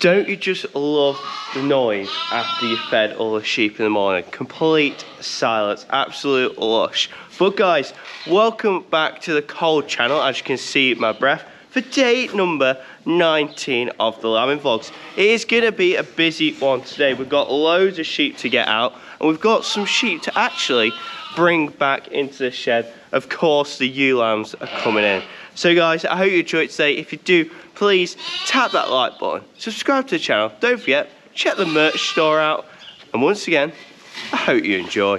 Don't you just love the noise after you fed all the sheep in the morning? Complete silence, absolute lush. But guys, welcome back to the Cold Channel, as you can see my breath, for day number 19 of the lambing vlogs. It is gonna be a busy one today. We've got loads of sheep to get out, and we've got some sheep to actually bring back into the shed. Of course, the ewe lambs are coming in. So guys, I hope you enjoyed today. If you do, please tap that like button, subscribe to the channel, don't forget, check the merch store out, and once again, I hope you enjoy.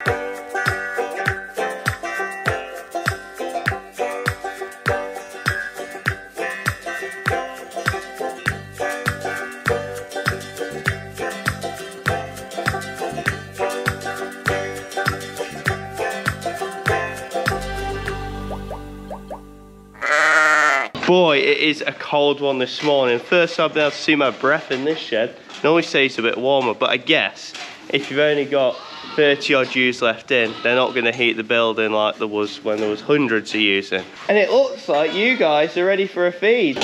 Boy, it is a cold one this morning. First I've been able to see my breath in this shed. Normally stays a bit warmer, but I guess if you've only got 30 odd ewes left in, they're not gonna heat the building like there was when there was hundreds of ewes in. And it looks like you guys are ready for a feed.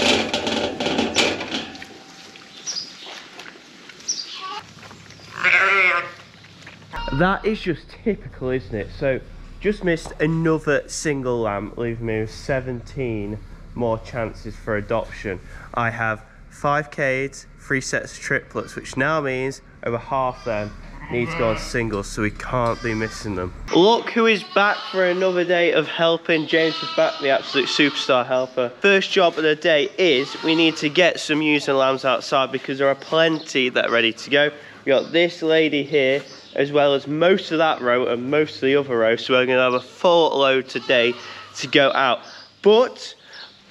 That is just typical, isn't it? So just missed another single lamb, leaving me with 17 more chances for adoption. I have 5 Ks, 3 sets of triplets, which now means over half them need to go on singles, so we can't be missing them. Look who is back for another day of helping. James is back, the absolute superstar helper. First job of the day is we need to get some ewes and lambs outside because there are plenty that are ready to go. We got this lady here, as well as most of that row and most of the other row, so we're gonna have a full load today to go out. But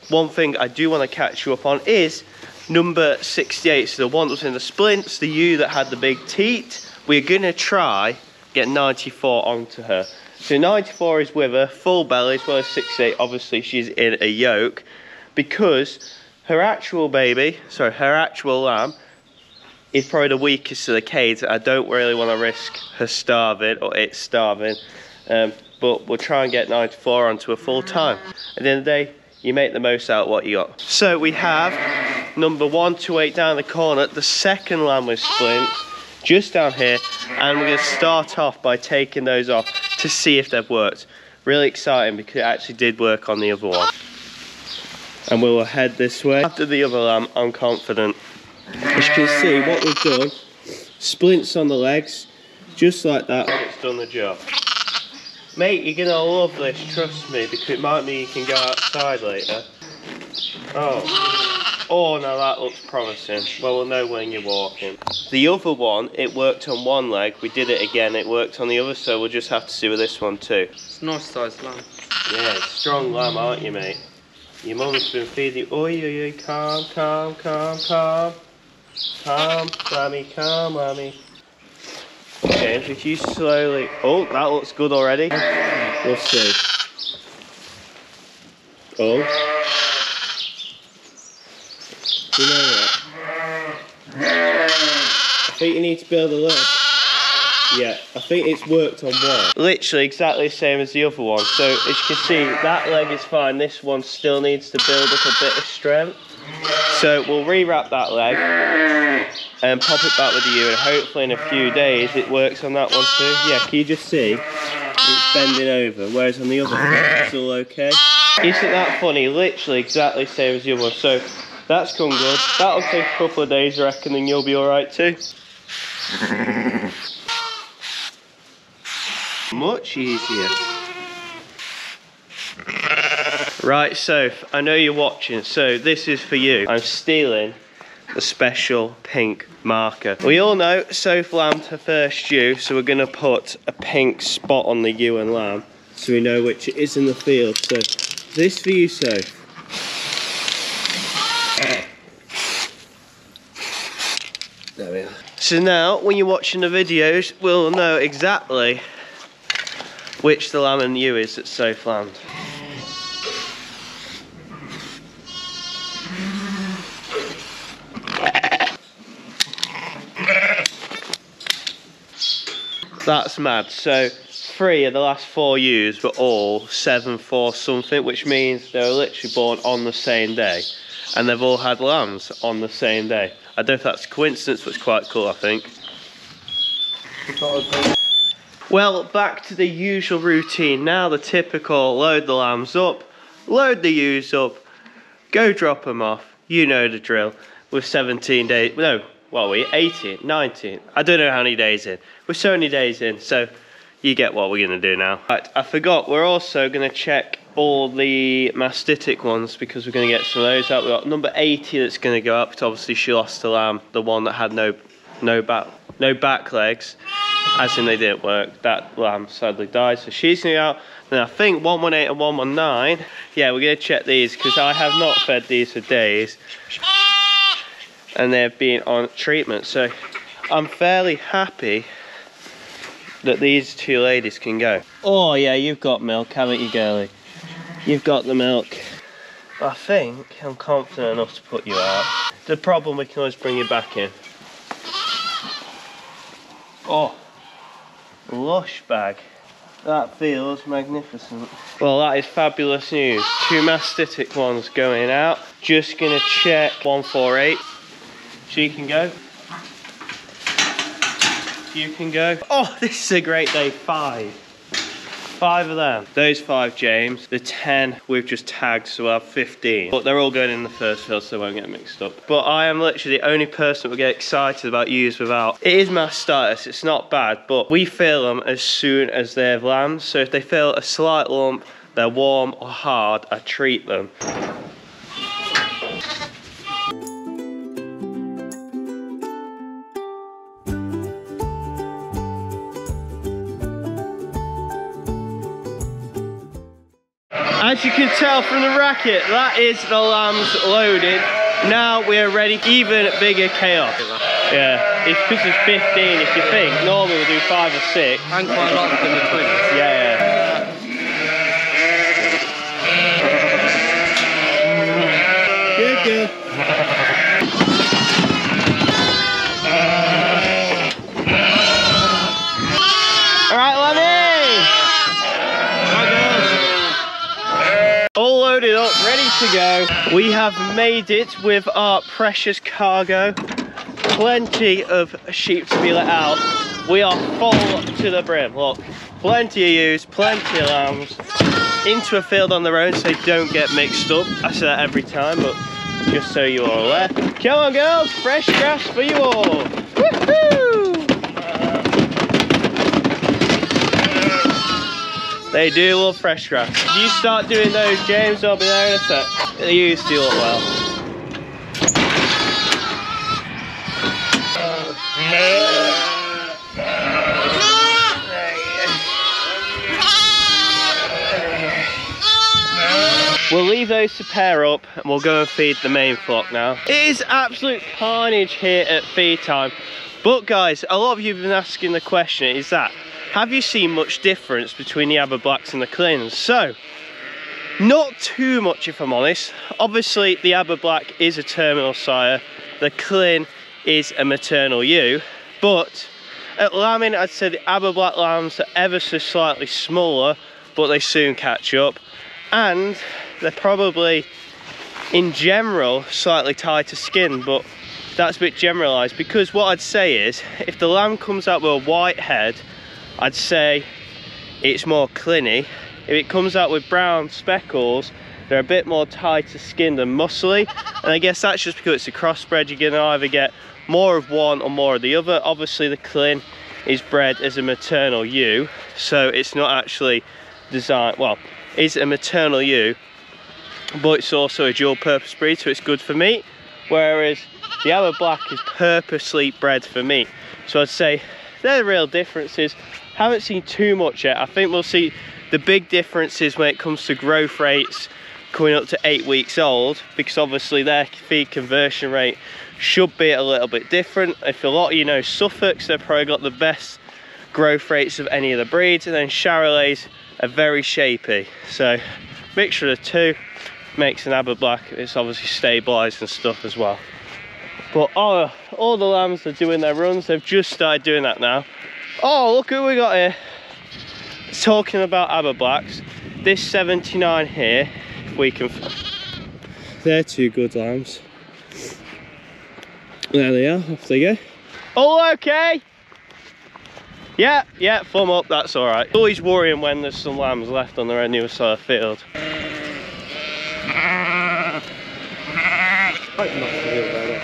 one thing I do want to catch you up on is number 68, so the one that was in the splints, the ewe that had the big teat. We're going to try get 94 onto her. So 94 is with her, full belly, as well as 68. Obviously, she's in a yoke because her actual baby, sorry, her actual lamb is probably the weakest of the cage. I don't really want to risk her starving or it starving, but we'll try and get 94 onto her full time. At the end of the day, you make the most out of what you got. So we have number 128 down the corner, the second lamb with splints, just down here, and we're gonna start off by taking those off to see if they've worked. Really exciting because it actually did work on the other one. And we will head this way. After the other lamb, I'm confident. As you can see, what we've done, splints on the legs, just like that, and it's done the job. Mate, you're gonna love this, trust me, because it might mean you can go outside later. Oh, now that looks promising. Well, we'll know when you're walking. The other one, it worked on one leg. We did it again, it worked on the other, so we'll just have to see with this one too. It's a nice sized lamb. Yeah, strong lamb, aren't you, mate? Your mum's been feeding you. Oi, calm, calm, calm, calm. Calm, lammy. James, if you slowly... Oh, that looks good already. We'll see. Oh. You know what? I think you need to build a leg. Yeah, I think it's worked on one. Literally exactly the same as the other one. So, as you can see, that leg is fine. This one still needs to build up a bit of strength. So we'll rewrap that leg and pop it back with the ewe, and hopefully in a few days it works on that one too. Yeah, can you just see it's bending over, whereas on the other one it's all okay. Isn't that funny? Literally exactly the same as the other one. So that's come good. That'll take a couple of days, I reckon, and you'll be alright too. Much easier. Right, Soph, I know you're watching, so this is for you. I'm stealing the special pink marker. We all know Soph lambed her first ewe, so we're gonna put a pink spot on the ewe and lamb so we know which it is in the field. So this for you, Soph. There we are. So now, when you're watching the videos, we'll know exactly which the lamb and ewe is that Soph lambed. That's mad. So 3 of the last 4 ewes were all 7-4 something, which means they were literally born on the same day, and they've all had lambs on the same day. I don't know if that's a coincidence, but it's quite cool, I think. Well, back to the usual routine now, the typical load the lambs up, load the ewes up, go drop them off, you know the drill. We're 17 days, no, what are we, 18, 19, I don't know how many days in. We're so many days in, so you get what we're going to do now. Right, I forgot, we're also going to check all the mastitic ones because we're going to get some of those out. We've got number 80 that's going to go up, because obviously she lost the lamb, the one that had no back legs. As in they didn't work, that lamb sadly died, so she's going to go out. Then I think 118 and 119, yeah, we're going to check these because I have not fed these for days and they've been on treatment, so I'm fairly happy that these two ladies can go. Oh yeah, you've got milk, haven't you, girlie? You've got the milk. I think I'm confident enough to put you out. The problem, we can always bring you back in. Oh, lush bag. That feels magnificent. Well, that is fabulous news. Two mastitic ones going out. Just gonna check 148. She can go. You can go. Oh, this is a great day. Five of them. Those five, James. The 10 we've just tagged, so we'll have 15. But they're all going in the first field, so they won't get mixed up. But I am literally the only person that will get excited about ewes without. It is mastitis, it's not bad, but we fill them as soon as they have lambs. So if they feel a slight lump, they're warm or hard, I treat them. As you can tell from the racket, that is the lambs loaded. Now we're ready, even bigger chaos. Yeah, it's because it's 15 if you think. Normally we'll do 5 or 6. And quite a lot in the twins. Yeah. Good girl. All right, Lenny. All loaded up, ready to go. We have made it with our precious cargo. Plenty of sheep to be let out. We are full to the brim. Look, plenty of ewes, plenty of lambs. Into a field on their own so they don't get mixed up. I say that every time, but just so you're aware. Come on, girls, fresh grass for you all. Woohoo! They do love fresh grass. If you start doing those, James, I'll be there in a sec. They used to look well. We'll leave those to pair up and we'll go and feed the main flock now. It is absolute carnage here at feed time. But guys, a lot of you have been asking the question, is that, have you seen much difference between the Aberblacks and the Lleyns? So, not too much if I'm honest. Obviously the Aberblack is a terminal sire, the Lleyn is a maternal ewe, but at lambing I'd say the Aberblack lambs are ever so slightly smaller, but they soon catch up, and they're probably in general slightly tighter to skin, but that's a bit generalised, because what I'd say is if the lamb comes out with a white head, I'd say it's more clingy. If it comes out with brown speckles, they're a bit more tighter skinned and muscly. And I guess that's just because it's a crossbred. You're gonna either get more of one or more of the other. Obviously the Lleyn is bred as a maternal ewe, so it's not actually designed, well, it's a maternal ewe, but it's also a dual purpose breed, so it's good for meat. Whereas the Aberblack is purposely bred for meat. So I'd say they're the real differences. Haven't seen too much yet. I think we'll see the big differences when it comes to growth rates coming up to 8 weeks old, because obviously their feed conversion rate should be a little bit different. If a lot of you know Suffolks, they've probably got the best growth rates of any of the breeds, and then Charolais are very shapy. So mixture of the two makes an Aberblack. It's obviously stabilised and stuff as well. But all the lambs are doing their runs. They've just started doing that now. Oh, look who we got here. Talking about Aberblacks. This 79 here, if we can... They're two good lambs. There they are, off they go. All okay? Yeah, yeah, thumb up, that's all right. Always worrying when there's some lambs left on the other side of the field.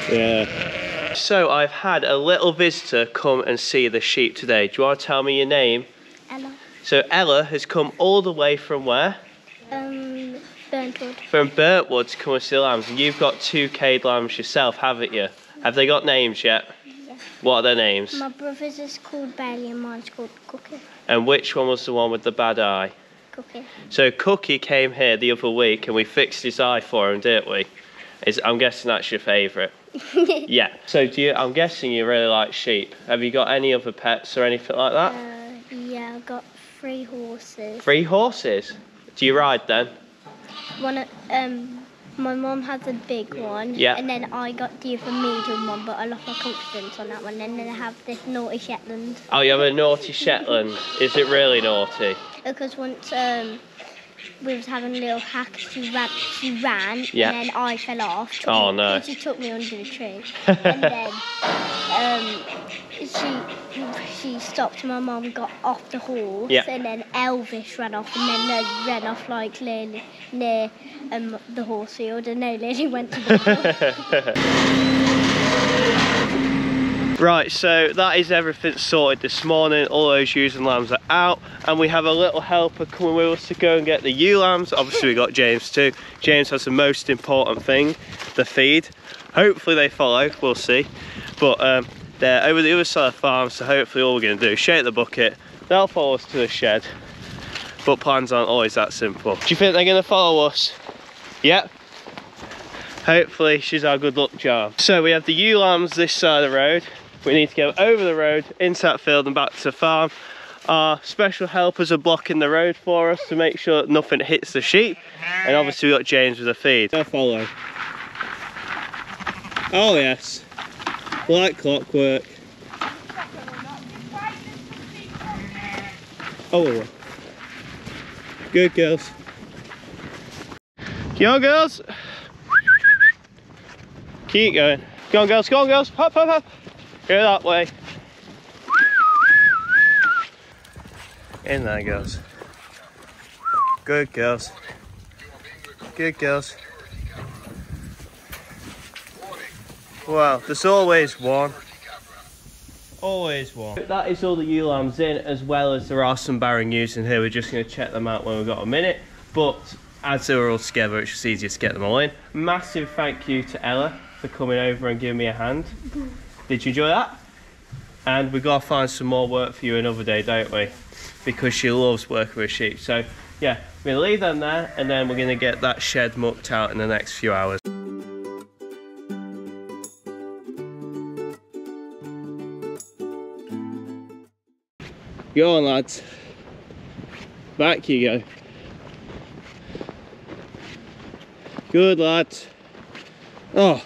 Yeah. So I've had a little visitor come and see the sheep today. Do you want to tell me your name? Ella. So Ella has come all the way from where? Burntwood. From Burntwood to come and see the lambs. And you've got two caged lambs yourself, haven't you? Have they got names yet? Yeah. What are their names? My brother's is called Bailey and mine's called Cookie. And which one was the one with the bad eye? Cookie. So Cookie came here the other week and we fixed his eye for him, didn't we? I'm guessing that's your favourite. Yeah. So I'm guessing you really like sheep. Have you got any other pets or anything like that? Yeah, I've got 3 horses. 3 horses? Do you ride then? One, my mum has a big one, yeah, and then I got the other medium one, but I lost my confidence on that one, and then I have this naughty Shetland. Oh, you have a naughty Shetland? Is it really naughty? Because once we was having a little hack, she ran, yeah, and then I fell off. Oh, no. And she took me under the tree. And then she stopped, my mum got off the horse, yeah, and then Elvis ran off, and then they ran off like near the horse field, and then Lily went to the horse. Right, so that is everything sorted this morning. All those ewes and lambs are out, and we have a little helper coming with us to go and get the ewe lambs. Obviously we got James too. James has the most important thing, the feed. Hopefully they follow, we'll see. But they're over the other side of the farm, so hopefully all we're gonna do is shake the bucket, they'll follow us to the shed. But plans aren't always that simple. Do you think they're gonna follow us? Yep. Hopefully she's our good luck charm. So we have the ewe lambs this side of the road. We need to go over the road, into that field and back to the farm. Our special helpers are blocking the road for us to make sure that nothing hits the sheep. And obviously we got James with the feed. They'll follow. Oh yes, like clockwork. Oh, good girls. Come on girls. Keep going. Go on girls, hop, hop, hop. Go that way. In there girls. Good girls. Good girls. Well, there's always one. Always one. That is all the ewe lambs in, as well as there are some barren ewes in here. We're just going to check them out when we've got a minute. But as they were all together, it's just easier to get them all in. Massive thank you to Ella for coming over and giving me a hand. Did you enjoy that? And we've got to find some more work for you another day, don't we? Because she loves working with sheep. So yeah, we're going to leave them there and then we're going to get that shed mucked out in the next few hours. Go on lads. Back you go. Good lads. Oh.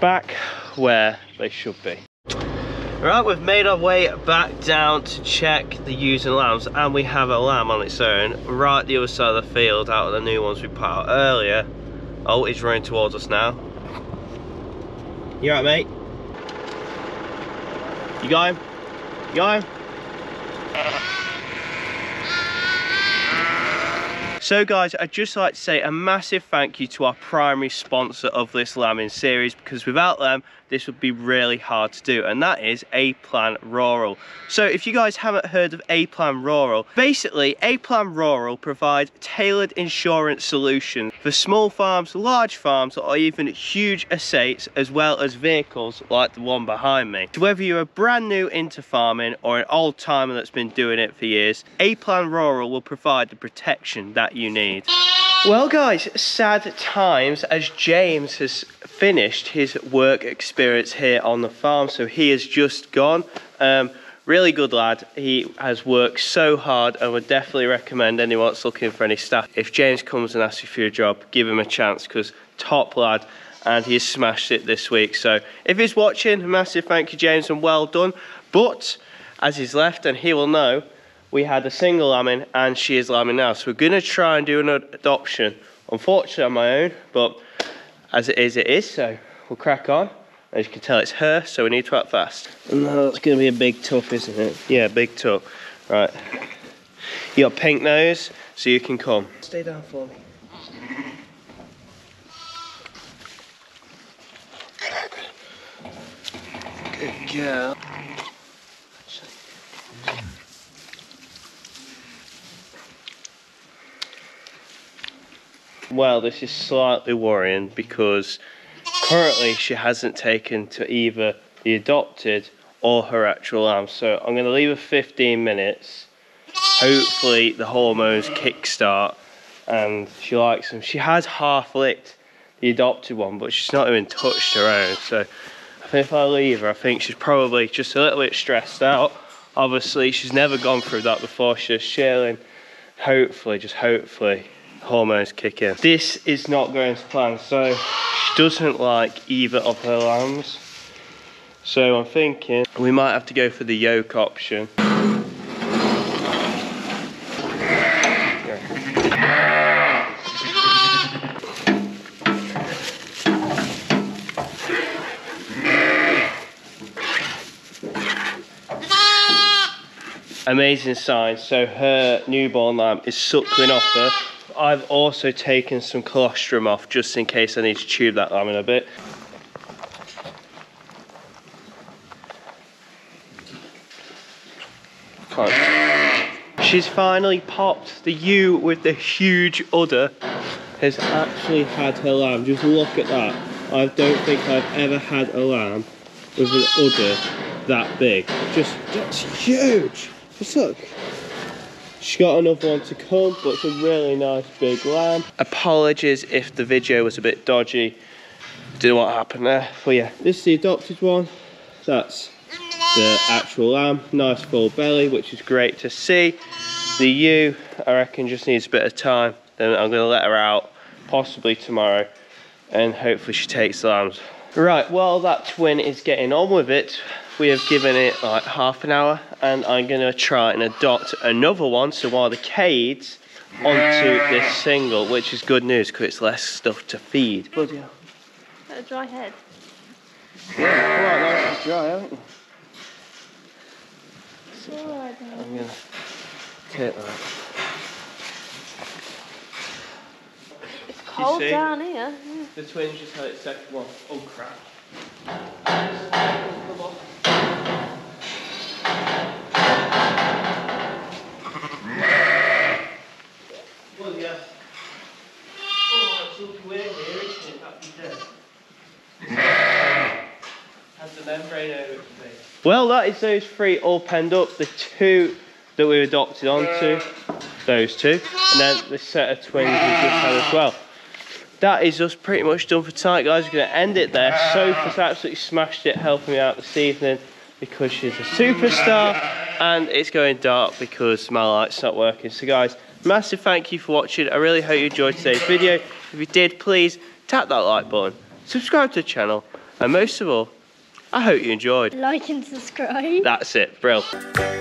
Back where they should be. Right, we've made our way back down to check the ewes and lambs, and we have a lamb on its own right the other side of the field out of the new ones we put out earlier. Oh, he's running towards us now. You alright mate? You got him? You got him? So guys, I'd just like to say a massive thank you to our primary sponsor of this lambing series, because without them, this would be really hard to do, and that is A-Plan Rural. So if you guys haven't heard of A-Plan Rural, basically A-Plan Rural provides tailored insurance solutions for small farms, large farms, or even huge estates, as well as vehicles like the one behind me. So whether you're brand new into farming or an old timer that's been doing it for years, A-Plan Rural will provide the protection that you need. Well guys, sad times as James has finished his work experience here on the farm, so he has just gone. Really good lad, he has worked so hard and would definitely recommend anyone that's looking for any staff. If James comes and asks you for your job, give him a chance, because top lad, and he has smashed it this week. So if he's watching, massive thank you James and well done. But as he's left, and he will know, we had a single lambing and she is lambing now. So we're going to try and do an adoption unfortunately on my own, but as it is, so we'll crack on. As you can tell, it's her, so we need to act fast. And that's gonna be a big tup, isn't it? Yeah, big tup. Right. You got pink nose, so you can come. Stay down for me. Good girl. Well, this is slightly worrying because currently she hasn't taken to either the adopted or her actual lamb. So I'm going to leave her 15 minutes. Hopefully the hormones kickstart and she likes them. She has half licked the adopted one, but she's not even touched her own. So I think if I leave her, I think she's probably just a little bit stressed out. Obviously, she's never gone through that before. She's chilling. Hopefully, just hopefully, hormones kick in. This is not going to plan, so she doesn't like either of her lambs. So I'm thinking we might have to go for the yoke option. Amazing sign, so her newborn lamb is suckling off her. I've also taken some colostrum off just in case I need to tube that lamb in a bit. She's finally popped. The ewe with the huge udder has actually had her lamb. Just look at that. I don't think I've ever had a lamb with an udder that big. Just, that's huge. Just look. She's got another one to come, but it's a really nice big lamb. Apologies if the video was a bit dodgy. Don't know what happened there for you. This is the adopted one. That's the actual lamb. Nice full belly, which is great to see. The ewe, I reckon, just needs a bit of time. Then I'm going to let her out, possibly tomorrow, and hopefully she takes the lambs. Right, well, that twin is getting on with it. We have given it like half an hour, and I'm gonna try and adopt another one, so while the cade's onto this single, which is good news because it's less stuff to feed. Bloody hell. Got a dry head. Yeah, quite nice and dry, haven't you? It's alright, I'm gonna take that. It's cold down here. The twin just had its second one. Oh crap. Well, that is those three all penned up. The two that we adopted onto, those two, and then the set of twins we just had as well. That is us pretty much done for tonight, guys. We're going to end it there. Sophie's absolutely smashed it helping me out this evening because she's a superstar, and it's going dark because my light's not working. So, guys, massive thank you for watching. I really hope you enjoyed today's video. If you did, please tap that like button, subscribe to the channel, and most of all, I hope you enjoyed. Like and subscribe. That's it, bro.